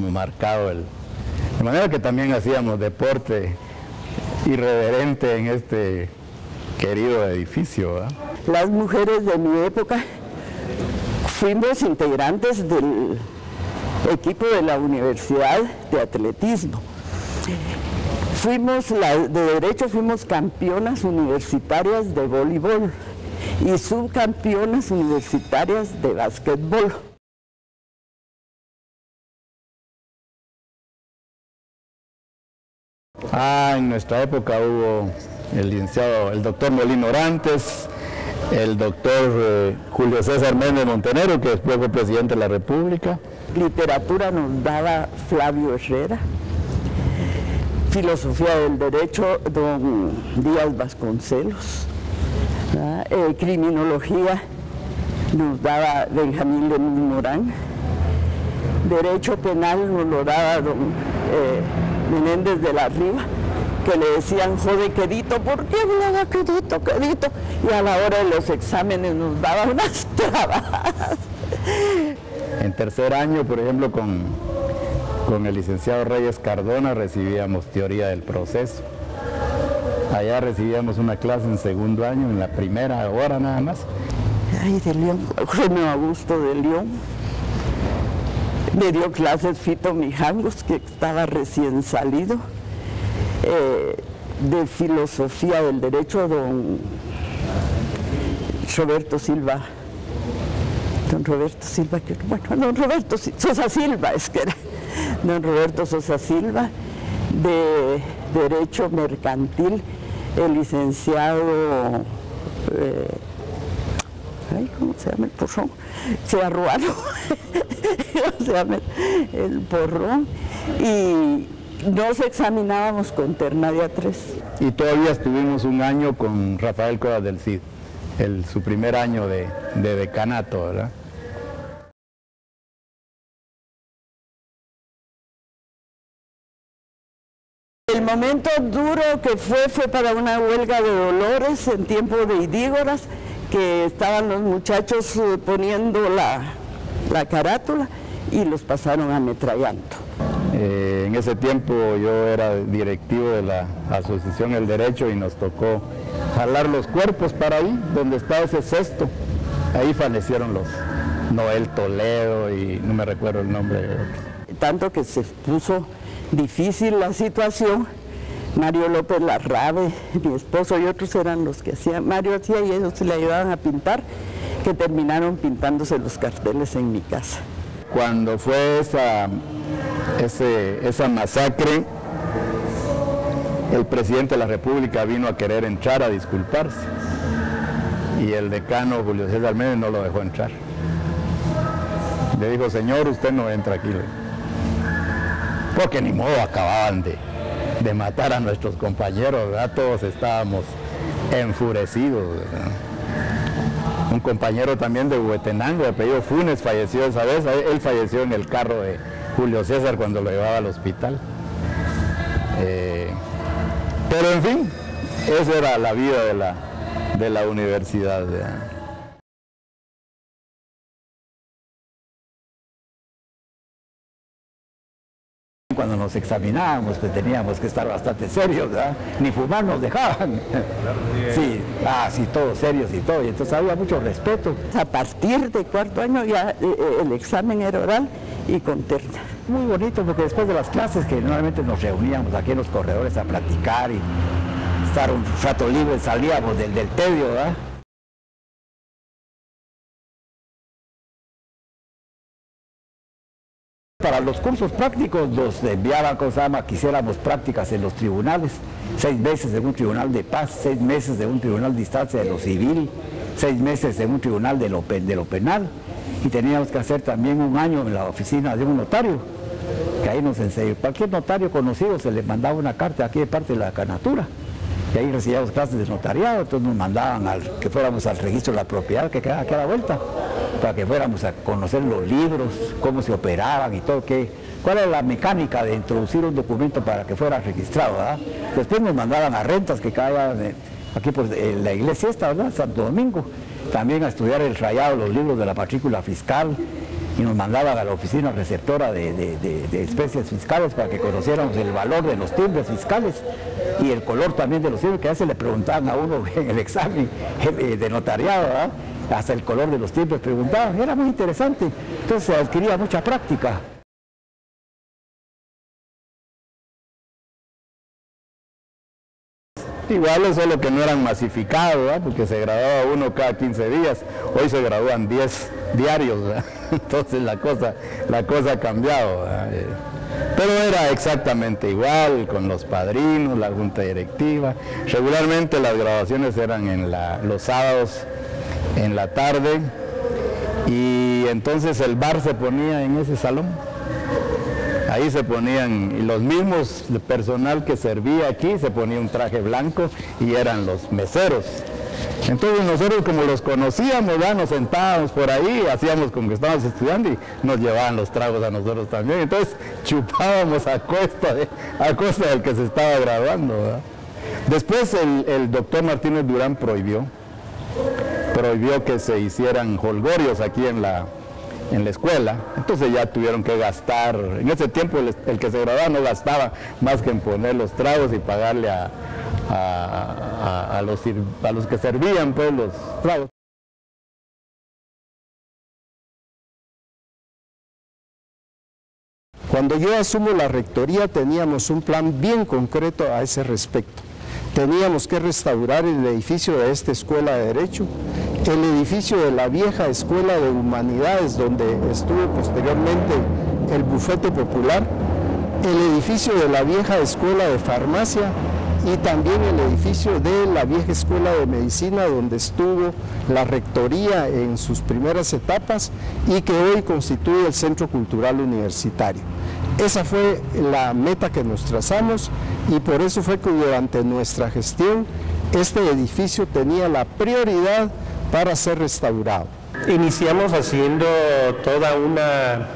bien marcado. De manera que también hacíamos deporte irreverente en este querido edificio, ¿verdad? Las mujeres de mi época fuimos integrantes del equipo de la Universidad de Atletismo. Fuimos, fuimos campeonas universitarias de voleibol y subcampeonas universitarias de básquetbol. En nuestra época hubo el licenciado, el doctor Molina Orantes, el doctor Julio César Méndez Montenegro, que después fue presidente de la República. Literatura nos daba Flavio Herrera, filosofía del derecho don Díaz Vasconcelos, criminología nos daba Benjamín de Morán, derecho penal nos lo daba don Menéndez de la Riva, que le decían joven quedito, ¿por qué hablaba quedito, quedito? Y a la hora de los exámenes nos daban unas trabas. En tercer año, por ejemplo, con el licenciado Reyes Cardona recibíamos teoría del proceso. Allá recibíamos una clase en segundo año, en la primera hora nada más. Ay, de León, Juan Augusto de León. Me dio clases Fito Mijangos, que estaba recién salido. De filosofía del derecho don Roberto Silva, don Roberto Sosa Silva, de derecho mercantil el licenciado ¿cómo se llama el porrón? Y nos examinábamos con ternaria 3. Y todavía estuvimos un año con Rafael Cora del Cid, su primer año de decanato, ¿verdad? El momento duro que fue para una huelga de dolores en tiempo de Idígoras, que estaban los muchachos poniendo la carátula y los pasaron ametrallando. En ese tiempo yo era directivo de la Asociación El Derecho y nos tocó jalar los cuerpos para ahí, donde está ese cesto. Ahí fallecieron los Noel Toledo y no me recuerdo el nombre de otros. Tanto que se puso difícil la situación, Mario López Larrabe, mi esposo y otros eran los que hacían, Mario hacía y ellos le ayudaban a pintar, que terminaron pintándose los carteles en mi casa. Cuando fue esa masacre, el presidente de la República vino a querer entrar a disculparse y el decano Julio César Méndez no lo dejó entrar. Le dijo, señor, usted no entra aquí. Porque ni modo, acababan de matar a nuestros compañeros, ¿verdad? Todos estábamos enfurecidos, ¿verdad? Un compañero también de Huetenango, de apellido Funes, falleció esa vez. Él falleció en el carro de Julio César cuando lo llevaba al hospital. Pero en fin, esa era la vida de la universidad. Cuando nos examinábamos, pues teníamos que estar bastante serios, ¿verdad? Ni fumar nos dejaban. Sí, sí, todos serios y todo, y entonces había mucho respeto. A partir del cuarto año ya el examen era oral y con terna. Muy bonito, porque después de las clases que normalmente nos reuníamos aquí en los corredores a practicar y estar un rato libre, salíamos del tedio, ¿verdad? Para los cursos prácticos nos enviaban, quisiéramos prácticas en los tribunales, 6 meses en un tribunal de paz, 6 meses en un tribunal de distancia de lo civil, 6 meses en un tribunal de lo penal, y teníamos que hacer también 1 año en la oficina de un notario, que ahí nos enseñó. Cualquier notario conocido se le mandaba una carta aquí de parte de la decanatura, y ahí recibíamos clases de notariado, entonces nos mandaban que fuéramos al registro de la propiedad que quedaba aquí a la vuelta, para que fuéramos a conocer los libros, cómo se operaban y todo, cuál era la mecánica de introducir un documento para que fuera registrado, ¿verdad? Después nos mandaban a rentas que caían aquí por la iglesia esta, ¿verdad? Santo Domingo, también a estudiar el rayado, los libros de la matrícula fiscal, y nos mandaban a la oficina receptora de especies fiscales para que conociéramos el valor de los timbres fiscales y el color también de los timbres, que a veces le preguntaban a uno en el examen de notariado, ¿verdad? Hasta el color de los timbres preguntaban, era muy interesante, entonces se adquiría mucha práctica. Iguales, solo que no eran masificados, ¿verdad? Porque se graduaba uno cada 15 días, hoy se gradúan 10 diarios, ¿verdad? Entonces la cosa ha cambiado, ¿verdad? Pero era exactamente igual, con los padrinos, la junta directiva. Regularmente las graduaciones eran los sábados en la tarde, y entonces el bar se ponía en ese salón. Ahí se ponían los mismos, el personal que servía aquí se ponía un traje blanco y eran los meseros. Entonces nosotros, como los conocíamos, ya nos sentábamos por ahí, hacíamos como que estábamos estudiando y nos llevaban los tragos a nosotros también. Entonces chupábamos a costa del que se estaba graduando, ¿verdad? Después el doctor Martínez Durán prohibió que se hicieran holgorios aquí en la escuela, entonces ya tuvieron que gastar. En ese tiempo el que se graduaba no gastaba más que en poner los tragos y pagarle a los que servían, pues, los tragos. Cuando yo asumo la rectoría teníamos un plan bien concreto a ese respecto. Teníamos que restaurar el edificio de esta escuela de Derecho, el edificio de la vieja Escuela de Humanidades, donde estuvo posteriormente el Bufete Popular, el edificio de la vieja Escuela de Farmacia y también el edificio de la vieja Escuela de Medicina, donde estuvo la rectoría en sus primeras etapas y que hoy constituye el Centro Cultural Universitario. Esa fue la meta que nos trazamos y por eso fue que durante nuestra gestión este edificio tenía la prioridad para ser restaurado. Iniciamos haciendo toda una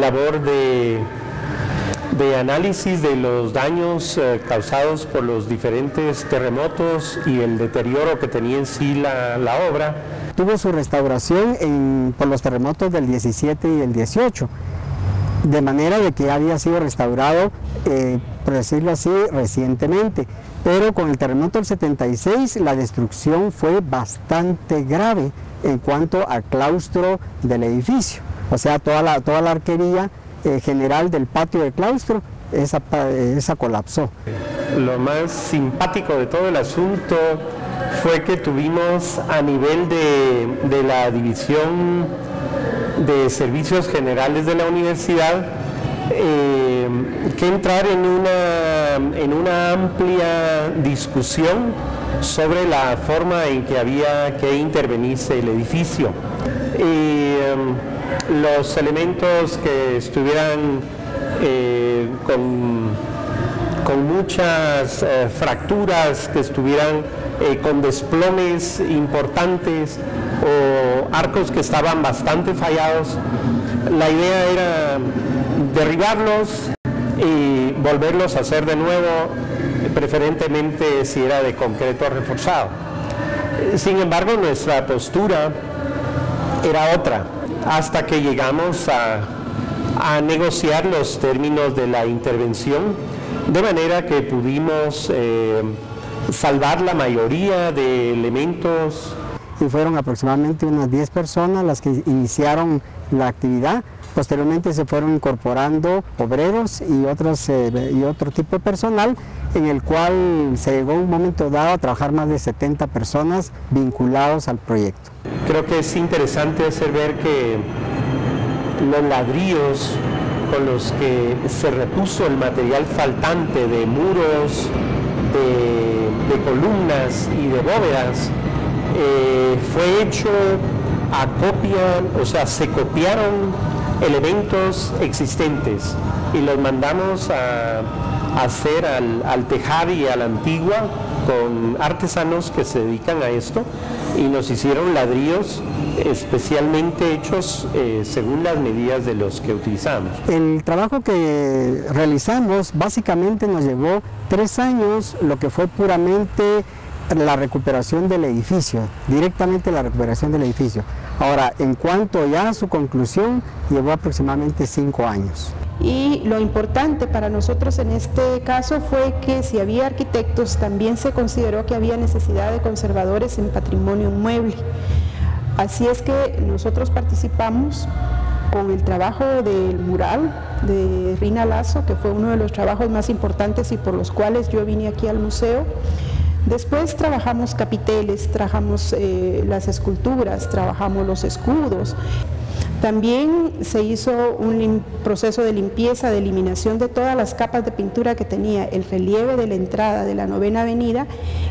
labor de análisis de los daños causados por los diferentes terremotos y el deterioro que tenía en sí la obra. Tuvo su restauración por los terremotos del 17 y el 18, de manera de que había sido restaurado, por decirlo así, recientemente. Pero con el terremoto del 76 la destrucción fue bastante grave en cuanto al claustro del edificio. O sea, toda la arquería general del patio del claustro, esa colapsó. Lo más simpático de todo el asunto fue que tuvimos a nivel de la División de Servicios Generales de la Universidad que entrar en una amplia discusión sobre la forma en que había que intervenirse el edificio. Los elementos que estuvieran con muchas fracturas, que estuvieran con desplomes importantes o arcos que estaban bastante fallados, la idea era derribarlos y volverlos a hacer de nuevo, preferentemente si era de concreto reforzado. Sin embargo, nuestra postura era otra, hasta que llegamos a negociar los términos de la intervención, de manera que pudimos salvar la mayoría de elementos. Y fueron aproximadamente unas 10 personas las que iniciaron la actividad. Posteriormente se fueron incorporando obreros y otro tipo de personal, en el cual se llegó un momento dado a trabajar más de 70 personas vinculados al proyecto. Creo que es interesante hacer ver que los ladrillos con los que se repuso el material faltante de muros, de columnas y de bóvedas, fue hecho a copia, o sea, se copiaron elementos existentes y los mandamos a hacer al tejar y a la antigua con artesanos que se dedican a esto, y nos hicieron ladrillos especialmente hechos según las medidas de los que utilizamos. El trabajo que realizamos básicamente nos llevó 3 años, lo que fue puramente la recuperación del edificio, directamente la recuperación del edificio. Ahora, en cuanto ya a su conclusión, llevó aproximadamente 5 años. Y lo importante para nosotros en este caso fue que si había arquitectos, también se consideró que había necesidad de conservadores en patrimonio inmueble. Así es que nosotros participamos con el trabajo del mural de Rina Lazo, que fue uno de los trabajos más importantes y por los cuales yo vine aquí al museo. Después trabajamos capiteles, trabajamos las esculturas, trabajamos los escudos. También se hizo un proceso de limpieza, de eliminación de todas las capas de pintura que tenía el relieve de la entrada de la 9ª avenida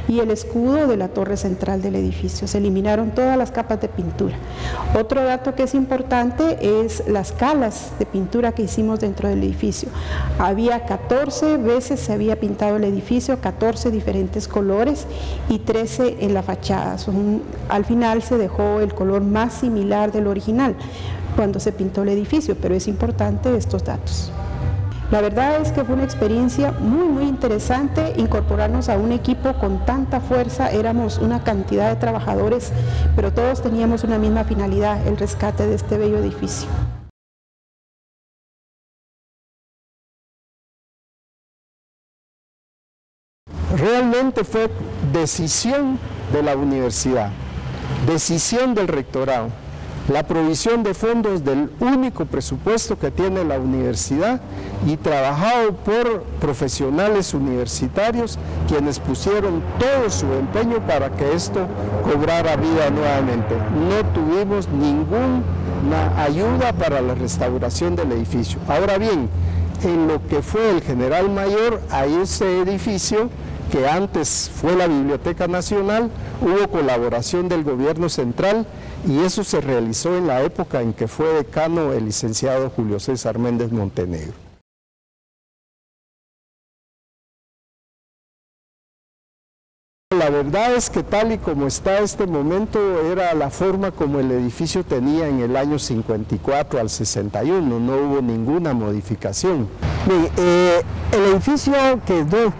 y el escudo de la torre central del edificio. Se eliminaron todas las capas de pintura. Otro dato que es importante es las calas de pintura que hicimos dentro del edificio. Había 14 veces se había pintado el edificio, 14 diferentes colores y 13 en la fachada. Al final se dejó el color más similar del original cuando se pintó el edificio, pero es importante estos datos. La verdad es que fue una experiencia muy interesante incorporarnos a un equipo con tanta fuerza. Éramos una cantidad de trabajadores, pero todos teníamos una misma finalidad, el rescate de este bello edificio. Realmente fue decisión de la universidad, decisión del rectorado. La provisión de fondos del único presupuesto que tiene la universidad y trabajado por profesionales universitarios quienes pusieron todo su empeño para que esto cobrara vida nuevamente. No tuvimos ninguna ayuda para la restauración del edificio. Ahora bien, en lo que fue el General Mayor a ese edificio, que antes fue la Biblioteca Nacional, hubo colaboración del gobierno central y eso se realizó en la época en que fue decano el licenciado Julio César Méndez Montenegro. La verdad es que tal y como está este momento, era la forma como el edificio tenía en el año 54 al 61, no hubo ninguna modificación. Bien, el edificio quedó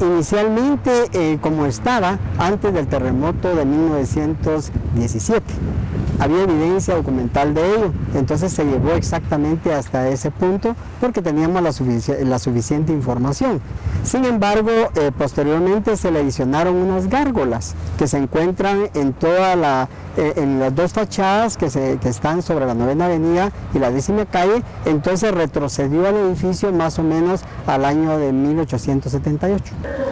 inicialmente como estaba antes del terremoto de 1917. Había evidencia documental de ello, entonces se llevó exactamente hasta ese punto porque teníamos la suficiente información. Sin embargo, posteriormente se le adicionaron unas gárgolas que se encuentran en toda la en las dos fachadas que están sobre la 9ª avenida y la 10ª calle, entonces retrocedió al edificio más o menos al año de 1878.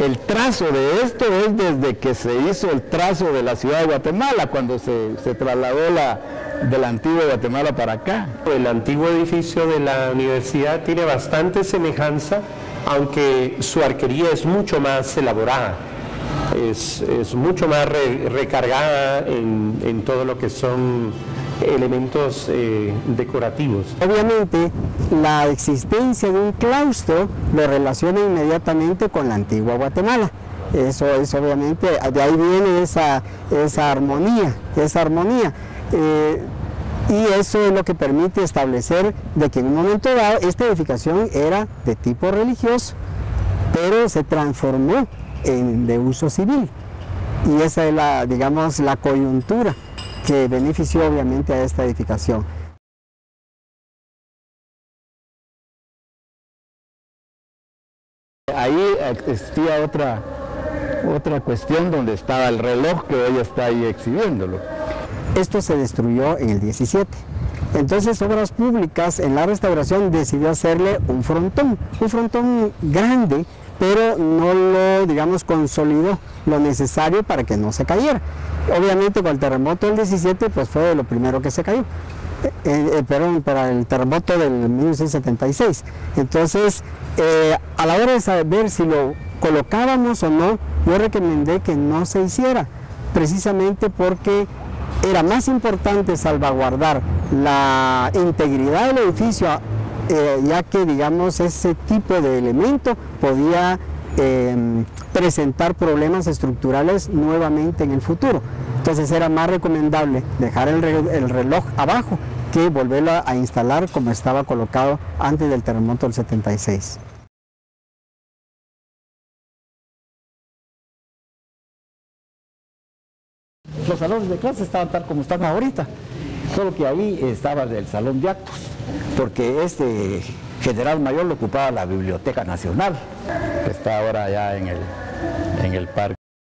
El trazo de esto es desde que se hizo el trazo de la ciudad de Guatemala, cuando se trasladó de la antigua Guatemala para acá. El antiguo edificio de la universidad tiene bastante semejanza, aunque su arquería es mucho más elaborada. Es mucho más recargada en todo lo que son elementos decorativos. Obviamente, la existencia de un claustro lo relaciona inmediatamente con la antigua Guatemala. Eso es obviamente, de ahí viene esa armonía. Y eso es lo que permite establecer de que en un momento dado esta edificación era de tipo religioso, pero se transformó de uso civil, y esa es la, digamos, la coyuntura que benefició obviamente a esta edificación. Ahí existía otra cuestión donde estaba el reloj que hoy está ahí exhibiéndolo. Esto se destruyó en el 17. Entonces Obras Públicas en la restauración decidió hacerle un frontón grande, pero no lo, digamos, consolidó lo necesario para que no se cayera. Obviamente con el terremoto del 17, pues fue de lo primero que se cayó, perdón, para el terremoto del 1976. Entonces, a la hora de saber si lo colocábamos o no, yo recomendé que no se hiciera, precisamente porque era más importante salvaguardar la integridad del edificio, ya que, digamos, ese tipo de elemento podía presentar problemas estructurales nuevamente en el futuro. Entonces era más recomendable dejar el reloj abajo que volverlo a instalar como estaba colocado antes del terremoto del 76. los salones de clase estaban tal como están ahorita, solo que ahí estaba el salón de actos, porque este general mayor lo ocupaba la Biblioteca Nacional, que está ahora allá en el parque.